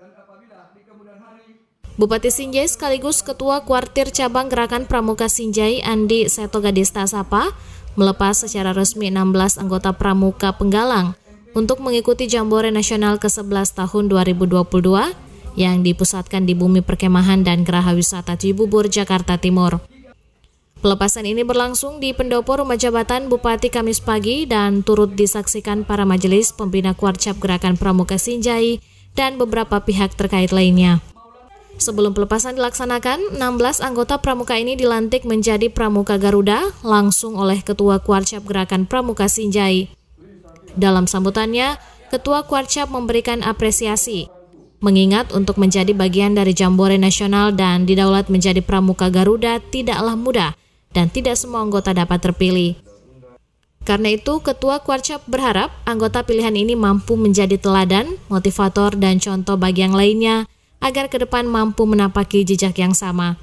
Dan apabila di kemudian hari, Bupati Sinjai sekaligus Ketua Kwartir Cabang Gerakan Pramuka Sinjai Andi Seto Gadhista Asapa melepas secara resmi 16 anggota Pramuka Penggalang untuk mengikuti Jambore Nasional ke-11 tahun 2022 yang dipusatkan di Bumi Perkemahan dan Geraha Wisata Cibubur, Jakarta Timur. Pelepasan ini berlangsung di pendopo Rumah Jabatan Bupati Kamis pagi dan turut disaksikan para majelis pembina Kwarcab Gerakan Pramuka Sinjai dan beberapa pihak terkait lainnya. Sebelum pelepasan dilaksanakan, 16 anggota Pramuka ini dilantik menjadi Pramuka Garuda langsung oleh Ketua Kwarcab Gerakan Pramuka Sinjai. Dalam sambutannya, Ketua Kwarcab memberikan apresiasi, mengingat untuk menjadi bagian dari Jambore Nasional dan didaulat menjadi Pramuka Garuda tidaklah mudah dan tidak semua anggota dapat terpilih. Karena itu, Ketua Kwarcab berharap anggota pilihan ini mampu menjadi teladan, motivator, dan contoh bagi yang lainnya, agar ke depan mampu menapaki jejak yang sama.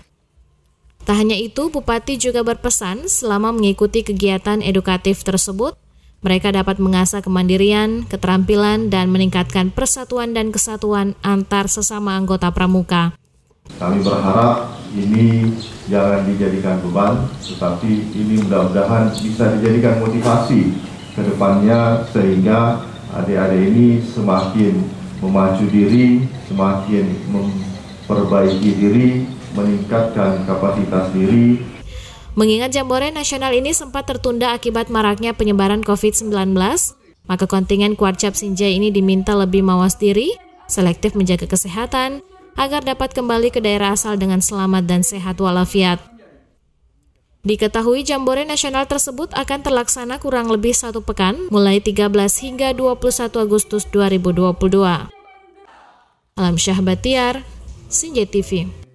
Tak hanya itu, Bupati juga berpesan selama mengikuti kegiatan edukatif tersebut, mereka dapat mengasah kemandirian, keterampilan, dan meningkatkan persatuan dan kesatuan antar sesama anggota Pramuka. Kami berharap ini jangan dijadikan beban, tetapi ini mudah-mudahan bisa dijadikan motivasi ke depannya sehingga adik-adik ini semakin memacu diri, semakin memperbaiki diri, meningkatkan kapasitas diri. Mengingat Jambore Nasional ini sempat tertunda akibat maraknya penyebaran Covid-19, maka kontingen Kwarcab Sinjai ini diminta lebih mawas diri, selektif menjaga kesehatan, agar dapat kembali ke daerah asal dengan selamat dan sehat walafiat. Diketahui Jambore Nasional tersebut akan terlaksana kurang lebih 1 pekan, mulai 13 hingga 21 Agustus 2022. Alam Syahbatiar, Sinjai TV.